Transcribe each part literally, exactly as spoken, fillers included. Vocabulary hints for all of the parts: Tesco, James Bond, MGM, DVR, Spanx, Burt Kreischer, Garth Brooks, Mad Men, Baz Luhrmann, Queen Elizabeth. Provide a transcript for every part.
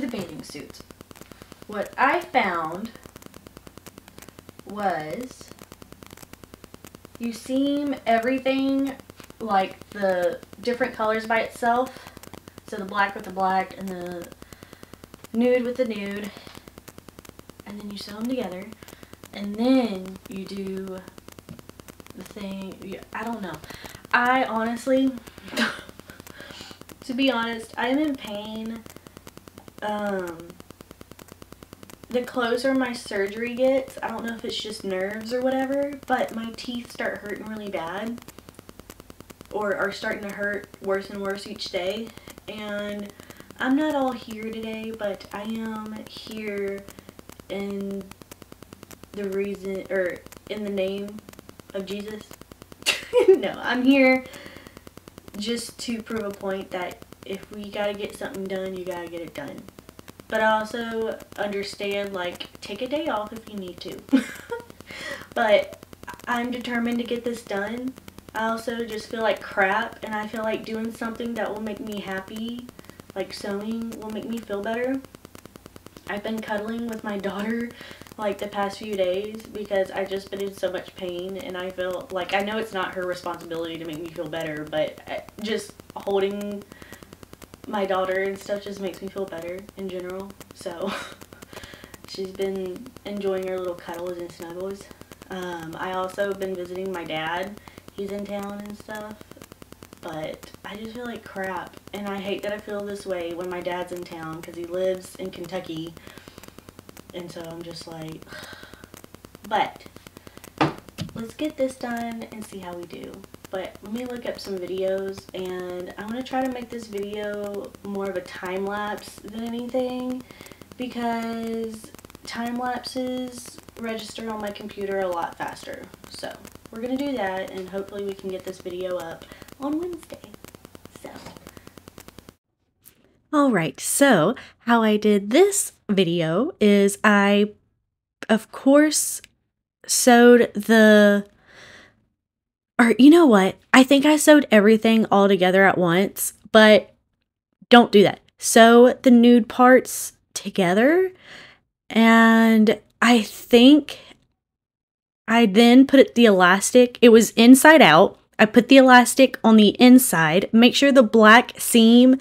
to the bathing suit. What I found was you seam everything, like the different colors by itself, so the black with the black and the nude with the nude, and then you sew them together, and then you do the thing. I don't know. I honestly, to be honest, I'm in pain. Um, the closer my surgery gets, I don't know if it's just nerves or whatever, but my teeth start hurting really bad, or are starting to hurt worse and worse each day. And I'm not all here today, but I am here in the reason, or in the name of Jesus. No, I'm here just to prove a point that if we gotta get something done, you gotta get it done. But I also understand, like, take a day off if you need to. But I'm determined to get this done. I also just feel like crap, and I feel like doing something that will make me happy, like sewing, will make me feel better. I've been cuddling with my daughter like the past few days because I've just been in so much pain, and I feel like, I know it's not her responsibility to make me feel better, but just holding my daughter and stuff just makes me feel better in general. So she's been enjoying her little cuddles and snuggles. Um, I also have been visiting my dad. He's in town and stuff, but I just feel like crap, and I hate that I feel this way when my dad's in town because he lives in Kentucky, and so I'm just like, but let's get this done and see how we do. But let me look up some videos, and I'm going to try to make this video more of a time lapse than anything, because time lapses register on my computer a lot faster. So we're going to do that, and hopefully we can get this video up on Wednesday. So. Alright, so how I did this video is I, of course, sewed the... Or you know what? I think I sewed everything all together at once, but don't do that. Sew the nude parts together, and I think I then put the elastic, it was inside out. I put the elastic on the inside. Make sure the black seam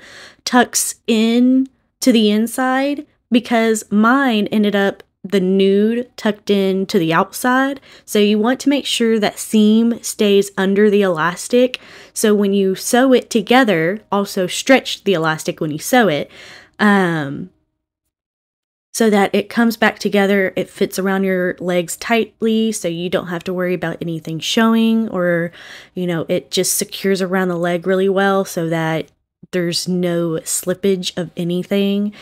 tucks in to the inside, because mine ended up the nude tucked in to the outside. So you want to make sure that seam stays under the elastic. So when you sew it together, also stretch the elastic when you sew it, um, so that it comes back together. It fits around your legs tightly, so you don't have to worry about anything showing, or, you know, it just secures around the leg really well so that there's no slippage of anything.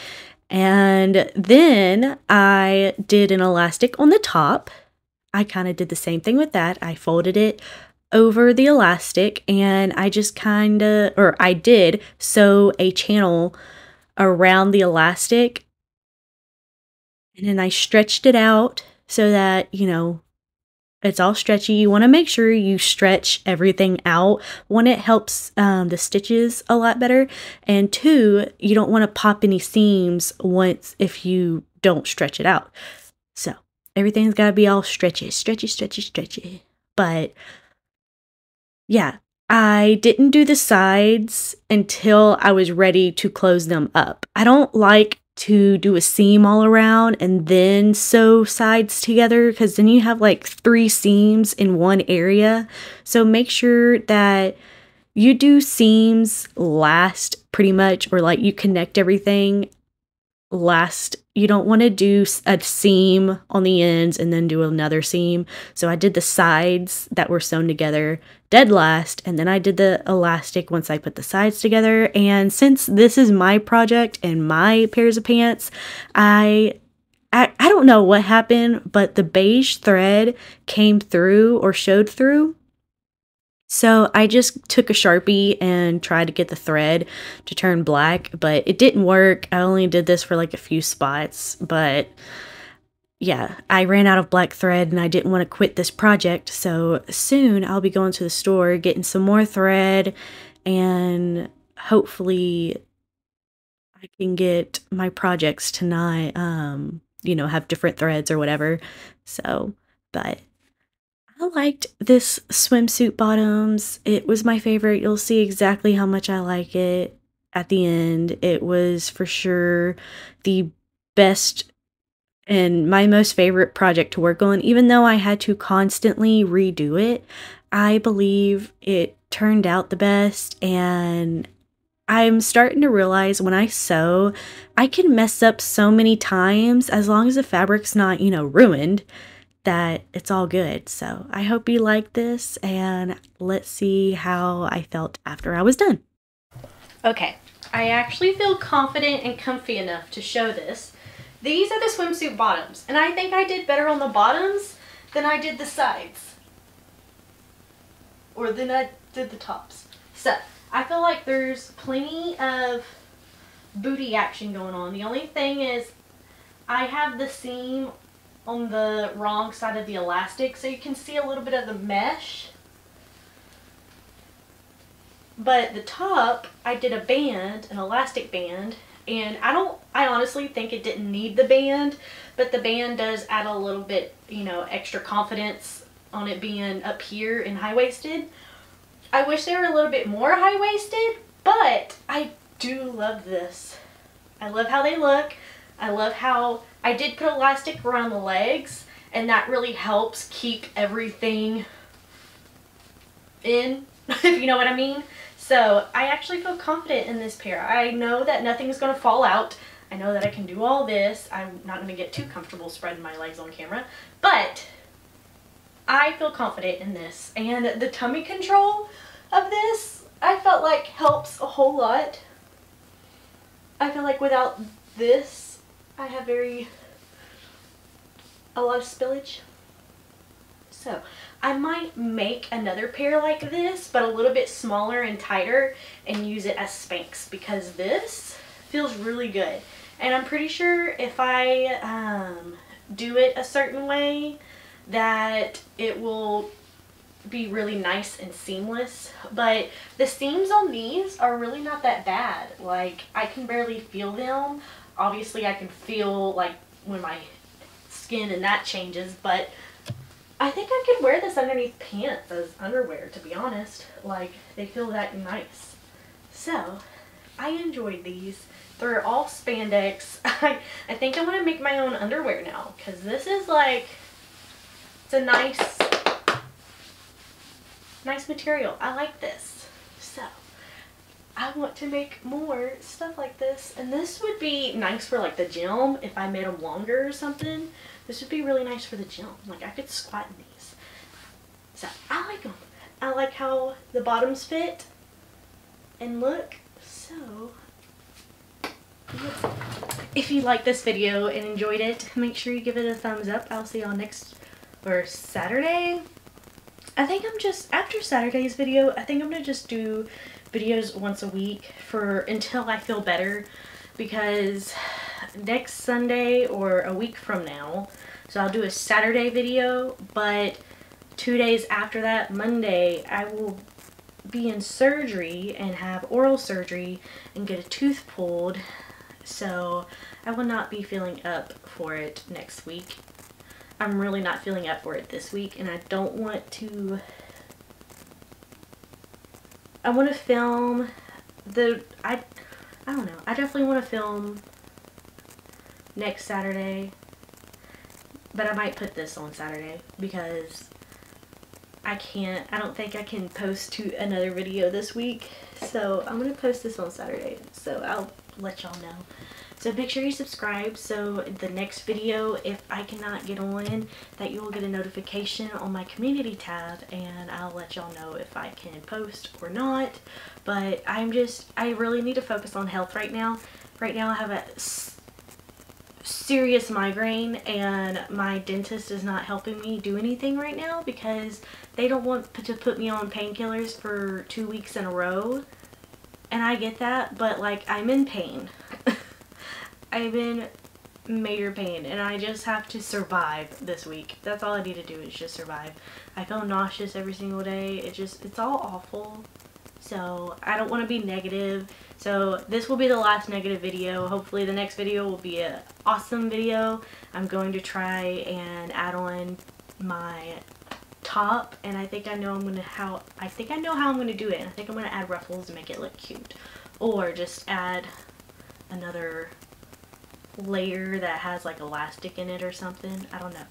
And then I did an elastic on the top. I kind of did the same thing with that. I folded it over the elastic, and I just kind of, or I did sew a channel around the elastic, and then I stretched it out so that, you know, it's all stretchy. You want to make sure you stretch everything out. One, it helps um, the stitches a lot better. And two, you don't want to pop any seams once if you don't stretch it out. So everything's got to be all stretchy, stretchy, stretchy, stretchy. But yeah, I didn't do the sides until I was ready to close them up. I don't like to do a seam all around and then sew sides together, because then you have like three seams in one area. So make sure that you do seams last, pretty much, or like you connect everything last. You don't want to do a seam on the ends and then do another seam. So I did the sides that were sewn together dead last, and then I did the elastic once I put the sides together. And since this is my project and my pairs of pants, I I, I don't know what happened, but the beige thread came through or showed through. So I just took a Sharpie and tried to get the thread to turn black, but it didn't work. I only did this for like a few spots, but yeah, I ran out of black thread, and I didn't want to quit this project. So soon I'll be going to the store, getting some more thread, and hopefully I can get my projects to not, um, you know, have different threads or whatever. So, but I liked this swimsuit bottoms. It was my favorite. You'll see exactly how much I like it at the end. It was for sure the best and my most favorite project to work on, even though I had to constantly redo it. I believe it turned out the best, and I'm starting to realize when I sew, I can mess up so many times as long as the fabric's not, you know, ruined, that it's all good. So I hope you like this, and let's see how I felt after I was done. Okay, I actually feel confident and comfy enough to show this. These are the swimsuit bottoms, and I think I did better on the bottoms than I did the sides. Or than I did the tops. So, I feel like there's plenty of booty action going on. The only thing is I have the seam on the wrong side of the elastic, so you can see a little bit of the mesh. But the top, I did a band, an elastic band, and I don't, I honestly think it didn't need the band, but the band does add a little bit, you know, extra confidence on it being up here and high-waisted. I wish they were a little bit more high-waisted, but I do love this. I love how they look. I love how I did put elastic around the legs, and that really helps keep everything in, if you know what I mean. So I actually feel confident in this pair. I know that nothing's gonna fall out. I know that I can do all this. I'm not gonna get too comfortable spreading my legs on camera, but I feel confident in this. And the tummy control of this, I felt like helps a whole lot. I feel like without this, I have very, a lot of spillage. So I might make another pair like this, but a little bit smaller and tighter, and use it as Spanx, because this feels really good. And I'm pretty sure if I um, do it a certain way that it will be really nice and seamless. But the seams on these are really not that bad. Like, I can barely feel them. Obviously I can feel like when my skin and that changes, but I think I could wear this underneath pants as underwear, to be honest. Like, they feel that nice. So, I enjoyed these. They're all spandex. I, I think I want to make my own underwear now, because this is like, it's a nice, nice material. I like this. So, I want to make more stuff like this. And this would be nice for like the gym, if I made them longer or something. This would be really nice for the gym. Like, I could squat in these. So I like them. I like how the bottoms fit and look. So yeah. If you like this video and enjoyed it, make sure you give it a thumbs up. I'll see y'all next, or Saturday. I think I'm just, after Saturday's video, I think I'm gonna just do videos once a week for until I feel better, because next Sunday or a week from now, so I'll do a Saturday video, but two days after that, Monday, I will be in surgery and have oral surgery and get a tooth pulled, so I will not be feeling up for it next week. I'm really not feeling up for it this week, and I don't want to, I want to film the, I, I don't know, I definitely want to film next Saturday, but I might put this on Saturday, because I can't, I don't think I can post to another video this week, so I'm going to post this on Saturday, so I'll let y'all know. So make sure you subscribe, so the next video, if I cannot get on, that you will get a notification on my community tab, and I'll let y'all know if I can post or not. But I'm just, I really need to focus on health right now. Right now I have a serious migraine, and my dentist is not helping me do anything right now, because they don't want to put me on painkillers for two weeks in a row. And I get that, but like, I'm in pain. I'm in major pain, and I just have to survive this week. That's all I need to do, is just survive. I feel nauseous every single day. It just, it's all awful. So I don't want to be negative. So this will be the last negative video. Hopefully the next video will be an awesome video. I'm going to try and add on my top, and I think I know I'm gonna how I think I know how I'm gonna do it. And I think I'm gonna add ruffles to make it look cute, or just add another layer that has like elastic in it or something. I don't know.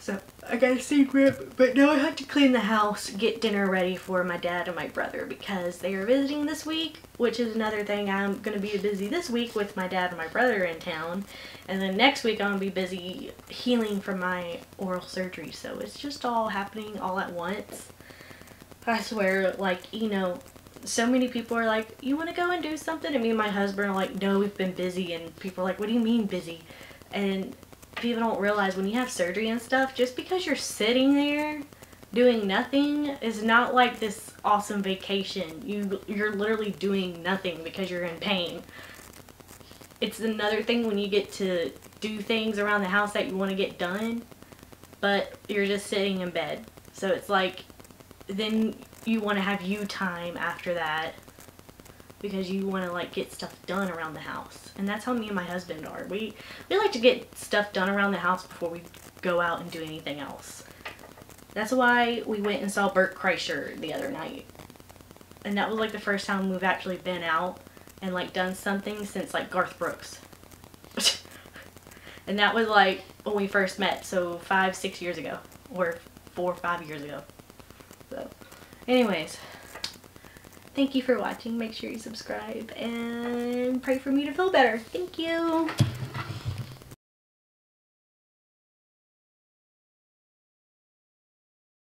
So I got a secret, but now I have to clean the house, get dinner ready for my dad and my brother because they are visiting this week, which is another thing. I'm going to be busy this week with my dad and my brother in town, and then next week I'm going to be busy healing from my oral surgery, so it's just all happening all at once. I swear, like, you know, so many people are like, you want to go and do something? And me and my husband are like, no, we've been busy, and people are like, what do you mean busy? And people don't realize when you have surgery and stuff, just because you're sitting there doing nothing is not like this awesome vacation. You, you're literally doing nothing because you're in pain. It's another thing when you get to do things around the house that you want to get done, but you're just sitting in bed. So it's like, then you want to have you time after that because you want to like get stuff done around the house. And that's how me and my husband are. We we like to get stuff done around the house before we go out and do anything else. That's why we went and saw Burt Kreischer the other night. And that was like the first time we've actually been out and like done something since like Garth Brooks. And that was like when we first met, so five, six years ago. Or four or five years ago. So anyways. Thank you for watching. Make sure you subscribe and pray for me to feel better. Thank you.